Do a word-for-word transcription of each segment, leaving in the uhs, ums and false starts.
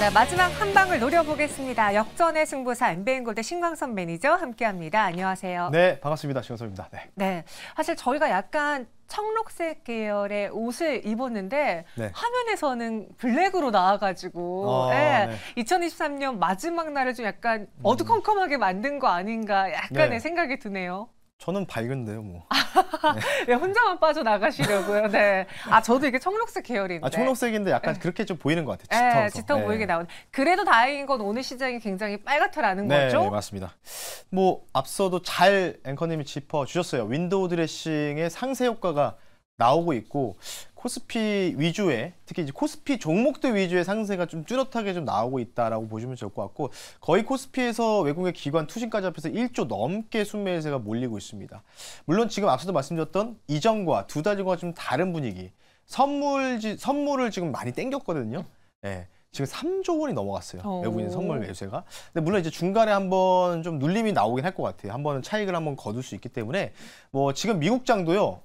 네, 마지막 한 방을 노려보겠습니다. 역전의 승부사 엠비엔골드 신광섭 매니저 함께합니다. 안녕하세요. 네, 반갑습니다. 신광섭입니다. 네. 네, 사실 저희가 약간 청록색 계열의 옷을 입었는데 네. 화면에서는 블랙으로 나와가지고 아, 네. 네. 이천이십삼 년 마지막 날을 좀 약간 어두컴컴하게 만든 거 아닌가 약간의 네. 생각이 드네요. 저는 밝은데요, 뭐. 네. 네, 혼자만 빠져나가시려고요. 네. 아, 저도 이게 청록색 계열인데. 아, 청록색인데 약간 그렇게 좀 보이는 것 같아요. 짙어서. 네, 짙어 네. 보이게 나오는. 그래도 다행인 건 오늘 시장이 굉장히 빨갛더라는 네, 거죠? 네, 맞습니다. 뭐 앞서도 잘 앵커님이 짚어주셨어요. 윈도우 드레싱의 상세 효과가 나오고 있고 코스피 위주의, 특히 이제 코스피 종목들 위주의 상세가 좀 뚜렷하게 좀 나오고 있다라고 보시면 좋을 것 같고, 거의 코스피에서 외국의 기관 투신까지 합해서 일 조 넘게 순매수세가 몰리고 있습니다. 물론 지금 앞서도 말씀드렸던 이전과 두 달 전과 좀 다른 분위기, 선물, 선물을 지금 많이 땡겼거든요. 네. 지금 삼 조 원이 넘어갔어요. 오. 외국인 선물 매수세가. 근데 물론 이제 중간에 한번 좀 눌림이 나오긴 할 것 같아요. 한번 차익을 한번 거둘 수 있기 때문에. 뭐 지금 미국 장도요.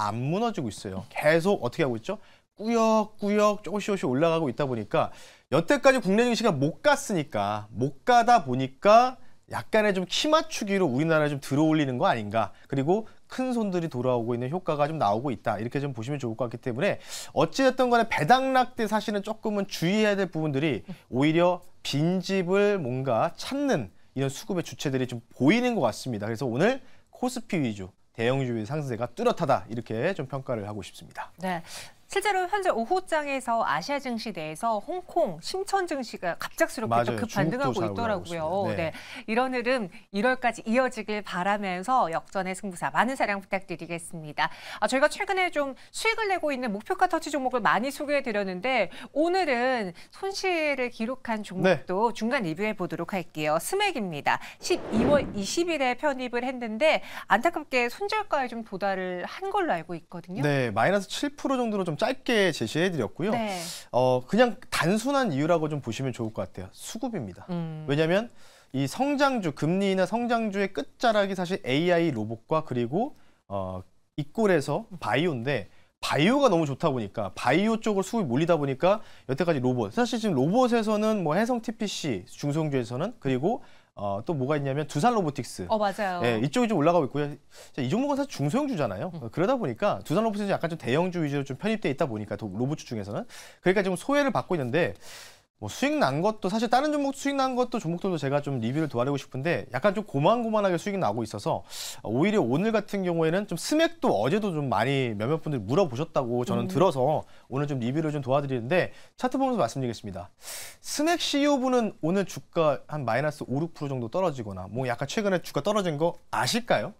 안 무너지고 있어요. 계속 어떻게 하고 있죠? 꾸역꾸역 조금씩 조금씩 올라가고 있다 보니까, 여태까지 국내 증시가 못 갔으니까, 못 가다 보니까 약간의 좀 키 맞추기로 우리나라에 좀 들어올리는 거 아닌가. 그리고 큰 손들이 돌아오고 있는 효과가 좀 나오고 있다. 이렇게 좀 보시면 좋을 것 같기 때문에, 어찌됐든 간에 배당락 때 사실은 조금은 주의해야 될 부분들이 오히려 빈집을 뭔가 찾는 이런 수급의 주체들이 좀 보이는 것 같습니다. 그래서 오늘 코스피 위주, 대형주의 상승세가 뚜렷하다, 이렇게 좀 평가를 하고 싶습니다. 네, 실제로 현재 오후장에서 아시아 증시 내에서 홍콩, 심천 증시가 갑작스럽게 맞아요. 급 반등하고 있더라고요. 네. 네, 이런 흐름 일월까지 이어지길 바라면서 역전의 승부사 많은 사랑 부탁드리겠습니다. 아, 저희가 최근에 좀 수익을 내고 있는 목표가 터치 종목을 많이 소개해드렸는데, 오늘은 손실을 기록한 종목도 네. 중간 리뷰해 보도록 할게요. 스맥입니다. 십이월 이십일에 편입을 했는데 안타깝게 손절가에 좀 도달을 한 걸로 알고 있거든요. 네, 마이너스 칠 퍼센트 정도로 좀 짧게 제시해드렸고요. 네. 어, 그냥 단순한 이유라고 좀 보시면 좋을 것 같아요. 수급입니다. 음. 왜냐하면 이 성장주, 금리나 성장주의 끝자락이 사실 에이아이 로봇과 그리고 어, 이꼴에서 바이오인데, 바이오가 너무 좋다 보니까 바이오 쪽으로 수급이 몰리다 보니까 여태까지 로봇, 사실 지금 로봇에서는 뭐 해성 티피씨 중소형주에서는, 그리고 어, 또 뭐가 있냐면 두산 로보틱스. 어, 맞아요. 예, 이쪽이 좀 올라가고 있고요. 이 종목은 사실 중소형주잖아요. 음. 그러다 보니까 두산 로보틱스 약간 좀 대형주 위주로 좀 편입돼 있다 보니까 로봇주 중에서는, 그러니까 지금 소외를 받고 있는데, 뭐 수익 난 것도 사실 다른 종목 수익 난 것도 종목들도 제가 좀 리뷰를 도와드리고 싶은데 약간 좀 고만고만하게 수익이 나고 있어서, 오히려 오늘 같은 경우에는 좀 스맥도 어제도 좀 많이 몇몇 분들이 물어보셨다고 저는 음. 들어서 오늘 좀 리뷰를 좀 도와드리는데, 차트 보면서 말씀드리겠습니다. 스맥 씨이오분은 오늘 주가 한 마이너스 오, 육 퍼센트 정도 떨어지거나, 뭐 약간 최근에 주가 떨어진 거 아실까요?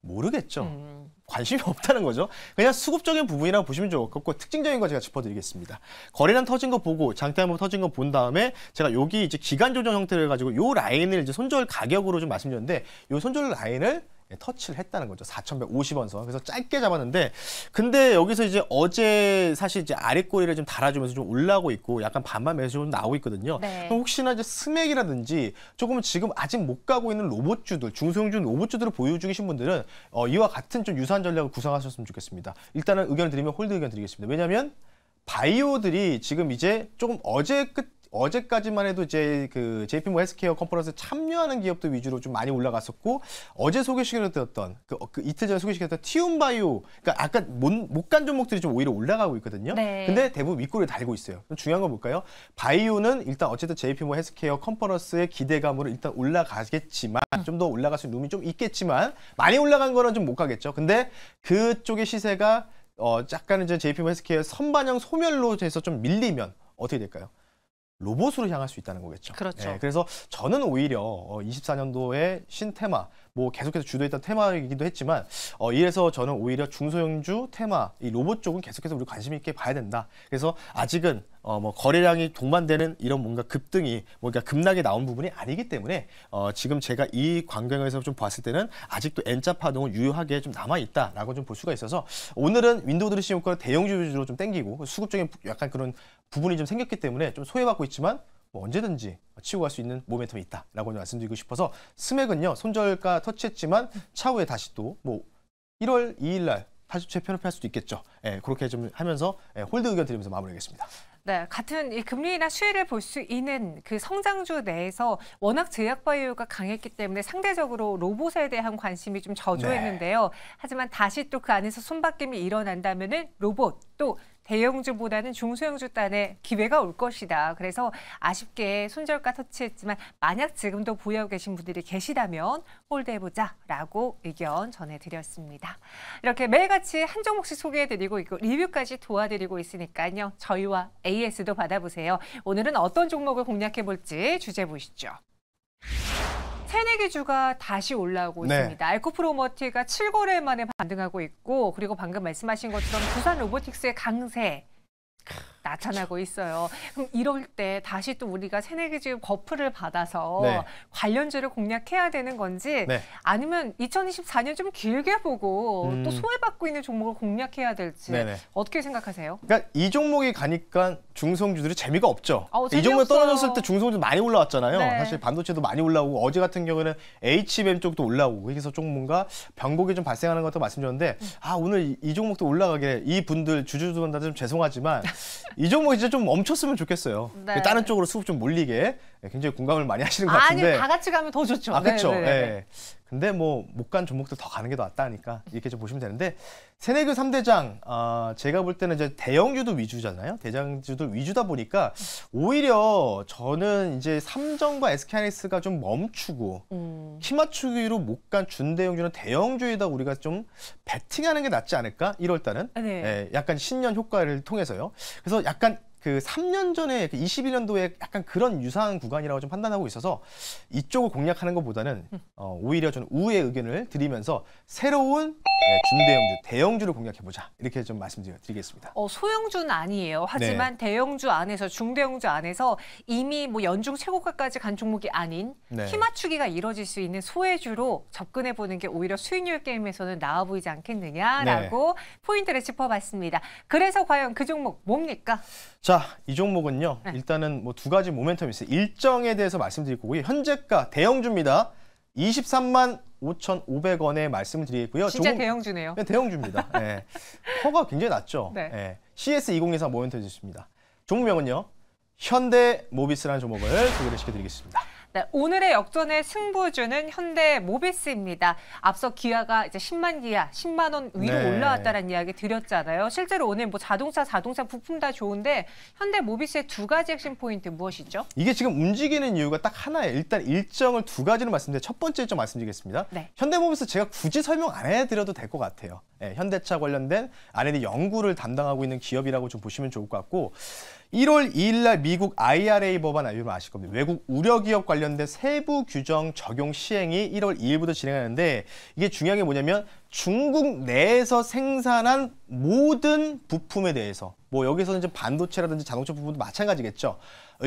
모르겠죠. 음. 관심이 없다는 거죠. 그냥 수급적인 부분이라고 보시면 좋을 것 같고, 특징적인 거 제가 짚어드리겠습니다. 거래량 터진 거 보고, 장대 한번 터진 거 본 다음에, 제가 여기 이제 기간 조정 형태를 가지고 요 라인을 이제 손절 가격으로 좀 말씀드렸는데, 요 손절 라인을 터치를 했다는 거죠. 사천백오십 원 선. 그래서 짧게 잡았는데, 근데 여기서 이제 어제 사실 이제 아랫꼬리를 좀 달아주면서 좀 올라오고 있고, 약간 반반 매수 좀 나오고 있거든요. 네. 그럼 혹시나 이제 스맥이라든지 조금 지금 아직 못 가고 있는 로봇주들, 중소형주 로봇주들을 보유 중이신 분들은 어, 이와 같은 좀 유사한 전략을 구상하셨으면 좋겠습니다. 일단은 의견을 드리면 홀드 의견 드리겠습니다. 왜냐하면 바이오들이 지금 이제 조금 어제 끝 어제까지만 해도 이제 그 제이피엠 헬스케어 컨퍼런스에 참여하는 기업들 위주로 좀 많이 올라갔었고, 어제 소개시켜드렸던 그, 그 이틀 전에 소개시켰던 티움바이오, 그러니까 아까 못 간 종목들이 좀 오히려 올라가고 있거든요. 네. 근데 대부분 윗골을 달고 있어요. 중요한 건 뭘까요? 바이오는 일단 어쨌든 제이피엠 헬스케어 컨퍼런스의 기대감으로 일단 올라가겠지만 음. 좀 더 올라갈 수 있는 룸이 좀 있겠지만 많이 올라간 거는 좀 못 가겠죠. 근데 그쪽의 시세가 어 약간 이제 제이피엠 헬스케어 선반영 소멸로 해서 좀 밀리면 어떻게 될까요? 로봇으로 향할 수 있다는 거겠죠. 그렇죠. 네, 그래서 저는 오히려 이십사 년도에 신테마, 뭐 계속해서 주도했던 테마이기도 했지만, 어, 이래서 저는 오히려 중소형주 테마, 이 로봇 쪽은 계속해서 우리 관심 있게 봐야 된다. 그래서 아직은 어, 뭐 거래량이 동반되는 이런 뭔가 급등이, 뭔가 급락이 나온 부분이 아니기 때문에 어, 지금 제가 이 광경에서 좀 봤을 때는 아직도 N자 파동은 유효하게 좀 남아있다라고 좀 볼 수가 있어서, 오늘은 윈도우 드레싱 효과를 대형주 위주로 좀 땡기고 수급적인 약간 그런 부분이 좀 생겼기 때문에 좀 소외받고 있지만 뭐 언제든지 치고 갈 수 있는 모멘텀이 있다라고 말씀드리고 싶어서, 스맥은요 손절가 터치했지만 차후에 다시 또 뭐 일월 이일 날 다시 재편입할 수도 있겠죠. 예, 그렇게 좀 하면서 예, 홀드 의견 드리면서 마무리하겠습니다. 네, 같은 이 금리나 수혜를 볼 수 있는 그 성장주 내에서 워낙 제약바이오가 강했기 때문에 상대적으로 로봇에 대한 관심이 좀 저조했는데요. 네. 하지만 다시 또 그 안에서 손바뀜이 일어난다면은 로봇 또 대형주보다는 중소형주단에 기회가 올 것이다. 그래서 아쉽게 손절가 터치했지만 만약 지금도 보유하고 계신 분들이 계시다면 홀드해보자라고 의견 전해드렸습니다. 이렇게 매일같이 한 종목씩 소개해드리고 있고 리뷰까지 도와드리고 있으니까요. 저희와 에이에스도 받아보세요. 오늘은 어떤 종목을 공략해볼지 주제 보시죠. 새내기주가 다시 올라오고 네. 있습니다. 알코프로머티가 칠 거래 만에 반등하고 있고 그리고 방금 말씀하신 것처럼 두산 로보틱스의 강세 나타나고 있어요. 그럼 이럴 때 다시 또 우리가 새내기주 버프를 받아서 네. 관련주를 공략해야 되는 건지 네. 아니면 이천이십사 년 좀 길게 보고 음... 또 소외받고 있는 종목을 공략해야 될지 네네. 어떻게 생각하세요? 그러니까 이 종목이 가니까 중소형주들이 재미가 없죠. 아, 재미 이 종목이 없어요. 떨어졌을 때 중소형주 많이 올라왔잖아요. 네. 사실 반도체도 많이 올라오고 어제 같은 경우에는 에이치비엠 쪽도 올라오고 그래서 조금 뭔가 변곡이 좀 발생하는 것도 말씀드렸는데 음. 아 오늘 이, 이 종목도 올라가게 이 분들 주주분들한테 좀 죄송하지만 이 종목 이제 좀 멈췄으면 좋겠어요. 네. 다른 쪽으로 수급 좀 몰리게 굉장히 공감을 많이 하시는 것 같은데. 아니, 다 같이 가면 더 좋죠. 아, 그렇죠. 네. 근데 뭐 못 간 종목들 더 가는 게 더 낫다 하니까 이렇게 좀 보시면 되는데 새내기 삼 대장 아, 제가 볼 때는 이제 대형주도 위주잖아요. 대장주도 위주다 보니까 오히려 저는 이제 삼정과 에스케이하이닉스가 좀 멈추고 음. 키 맞추기로 못 간 준대형주는 대형주에다 우리가 좀 배팅하는 게 낫지 않을까? 일월달은 네. 예, 약간 신년 효과를 통해서요. 그래서 약간 그 삼 년 전에 그 이십일 년도에 약간 그런 유사한 구간이라고 좀 판단하고 있어서 이쪽을 공략하는 것보다는 음. 어, 오히려 저는 우의 의견을 드리면서 새로운 네, 준대형주, 대형주를 공략해보자 이렇게 좀 말씀드리겠습니다. 어, 소형주는 아니에요. 하지만 네. 대형주 안에서 중대형주 안에서 이미 뭐 연중 최고가까지 간 종목이 아닌 네. 키 맞추기가 이뤄질 수 있는 소외주로 접근해보는 게 오히려 수익률 게임에서는 나아 보이지 않겠느냐라고 네. 포인트를 짚어봤습니다. 그래서 과연 그 종목 뭡니까? 자, 이 종목은요. 네. 일단은 뭐 두 가지 모멘텀이 있어요. 일정에 대해서 말씀드릴 거고요. 현재가 대형주입니다. 이십삼만 오천오백 원에 말씀을 드리겠고요. 진짜 조금... 대형주네요. 네, 대형주입니다. 네. 허가 굉장히 낮죠. 네. 네. 씨이에스 이천이십사 모멘텀이 있습니다. 종목명은요. 현대모비스라는 종목을 소개를 시켜드리겠습니다. 네, 오늘의 역전의 승부주는 현대모비스입니다. 앞서 기아가 이제 십만 기아, 십만 원 위로 네. 올라왔다는 이야기 드렸잖아요. 실제로 오늘 뭐 자동차, 자동차 부품 다 좋은데 현대모비스의 두 가지 핵심 포인트 무엇이죠? 이게 지금 움직이는 이유가 딱 하나예요. 일단 일정을 두 가지를 말씀드려요. 첫 번째 일정 말씀드리겠습니다. 네. 현대모비스 제가 굳이 설명 안 해드려도 될 것 같아요. 네, 현대차 관련된 알앤디 연구를 담당하고 있는 기업이라고 좀 보시면 좋을 것 같고 일월 이일날 미국 아이알에이 법안 알면 아실 겁니다. 외국 우려기업 관련된 세부 규정 적용 시행이 일월 이일부터 진행하는데 이게 중요한 게 뭐냐면 중국 내에서 생산한 모든 부품에 대해서 뭐 여기서는 이제 반도체라든지 자동차 부품도 마찬가지겠죠.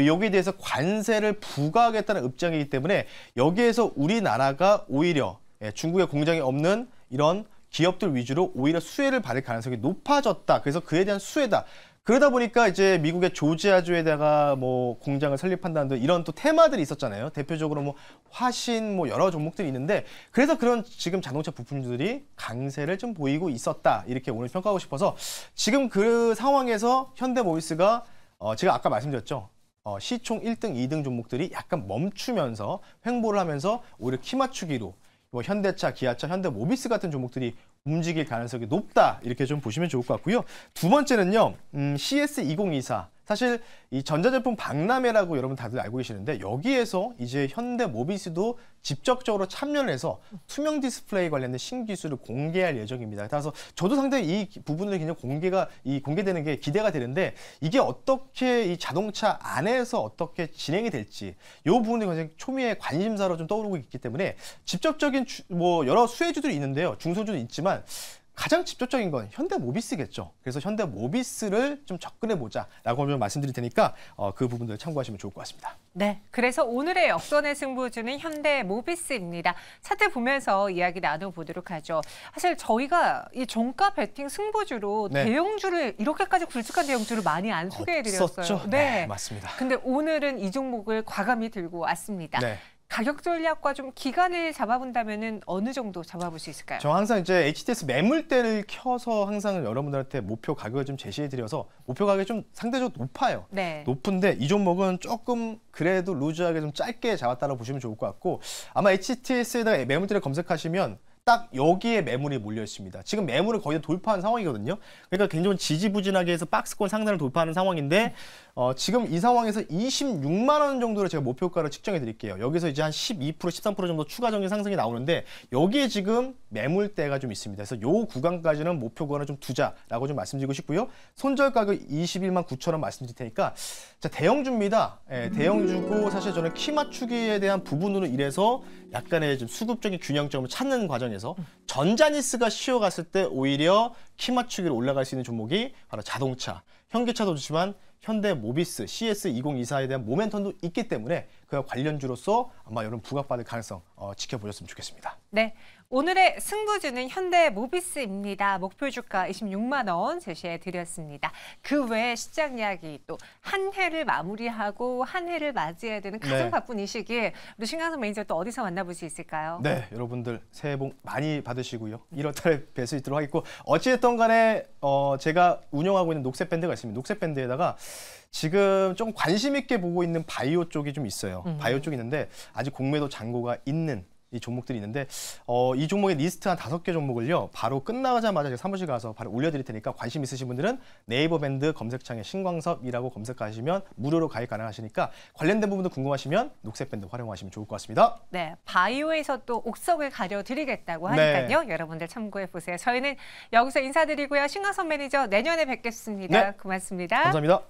여기에 대해서 관세를 부과하겠다는 입장이기 때문에 여기에서 우리나라가 오히려 중국의 공장이 없는 이런 기업들 위주로 오히려 수혜를 받을 가능성이 높아졌다. 그래서 그에 대한 수혜다. 그러다 보니까 이제 미국의 조지아주에다가 뭐 공장을 설립한다는 등 이런 또 테마들이 있었잖아요. 대표적으로 뭐 화신 뭐 여러 종목들이 있는데 그래서 그런 지금 자동차 부품들이 강세를 좀 보이고 있었다. 이렇게 오늘 평가하고 싶어서 지금 그 상황에서 현대모비스가 어 제가 아까 말씀드렸죠. 어 시총 일 등, 이 등 종목들이 약간 멈추면서 횡보를 하면서 오히려 키 맞추기로 뭐 현대차, 기아차, 현대모비스 같은 종목들이 움직일 가능성이 높다 이렇게 좀 보시면 좋을 것 같고요. 두 번째는요. 음, 씨이에스 이천이십사 사실 이 전자제품 박람회라고 여러분 다들 알고 계시는데 여기에서 이제 현대모비스도 직접적으로 참여를 해서 투명 디스플레이 관련된 신기술을 공개할 예정입니다. 따라서 저도 상당히 이 부분을 굉장히 공개가 이 공개되는 게 기대가 되는데 이게 어떻게 이 자동차 안에서 어떻게 진행이 될지 이 부분이 굉장히 초미의 관심사로 좀 떠오르고 있기 때문에 직접적인 주, 뭐 여러 수혜주들이 있는데요. 중소주도 있지만 가장 직접적인 건 현대모비스겠죠. 그래서 현대모비스를 좀 접근해보자라고 좀 말씀드릴 테니까 어, 그 부분들 참고하시면 좋을 것 같습니다. 네, 그래서 오늘의 역전의 승부주는 현대모비스입니다. 차트 보면서 이야기 나눠보도록 하죠. 사실 저희가 이 종가 베팅 승부주로 네. 대형주를 이렇게까지 굵직한 대형주를 많이 안 소개해드렸어요. 없었죠? 네. 네, 맞습니다. 근데 오늘은 이 종목을 과감히 들고 왔습니다. 네. 가격 전략과 좀 기간을 잡아본다면은 어느 정도 잡아볼 수 있을까요? 저 항상 이제 에이치티에스 매물대를 켜서 항상 여러분들한테 목표 가격을 좀 제시해드려서 목표 가격이 좀 상대적으로 높아요. 네. 높은데 이 종목은 조금 그래도 루즈하게 좀 짧게 잡았다라고 보시면 좋을 것 같고, 아마 에이치티에스에다가 매물대를 검색하시면 딱 여기에 매물이 몰려 있습니다. 지금 매물을 거의 돌파한 상황이거든요. 그러니까 굉장히 지지부진하게 해서 박스권 상단을 돌파하는 상황인데, 어, 지금 이 상황에서 이십육만 원 정도를 제가 목표가를 측정해 드릴게요. 여기서 이제 한 십이 퍼센트, 십삼 퍼센트 정도 추가적인 상승이 나오는데 여기에 지금 매물대가 좀 있습니다. 그래서 요 구간까지는 목표가를 좀 두자라고 좀 말씀드리고 싶고요. 손절 가격 이십일만 구천 원 말씀드릴 테니까, 자, 대형주입니다. 예, 대형주고 사실 저는 키 맞추기에 대한 부분으로 이래서 약간의 좀 수급적인 균형점을 찾는 과정에서 전자니스가 쉬어갔을 때 오히려 키 맞추기로 올라갈 수 있는 종목이 바로 자동차, 현기차도 좋지만 현대모비스, 씨이에스 이공이사에 대한 모멘텀도 있기 때문에 그와 관련주로서 아마 여러분 부각받을 가능성 어, 지켜보셨으면 좋겠습니다. 네, 오늘의 승부주는 현대모비스입니다. 목표 주가 이십육만 원 제시해드렸습니다. 그 외에 시장 이야기, 또 한 해를 마무리하고 한 해를 맞이해야 되는 가장 네. 바쁜 이 시기에 우리 신광섭 매니저 또 어디서 만나볼 수 있을까요? 네, 여러분들 새해 복 많이 받으시고요. 일월 달에 뵐 수 있도록 하겠고, 어찌됐든 간에 어, 제가 운영하고 있는 녹색밴드가 있습니다. 녹색밴드에다가 지금 좀 관심 있게 보고 있는 바이오 쪽이 좀 있어요. 음. 바이오 쪽이 있는데 아직 공매도 잔고가 있는 이 종목들이 있는데, 어, 이 종목의 리스트 한 다섯 개 종목을요 바로 끝나자마자 제가 사무실 가서 바로 올려드릴 테니까 관심 있으신 분들은 네이버 밴드 검색창에 신광섭이라고 검색하시면 무료로 가입 가능하시니까 관련된 부분도 궁금하시면 녹색 밴드 활용하시면 좋을 것 같습니다. 네, 바이오에서 또 옥석을 가려드리겠다고 하니까요. 네. 여러분들 참고해보세요. 저희는 여기서 인사드리고요. 신광섭 매니저 내년에 뵙겠습니다. 네. 고맙습니다. 감사합니다.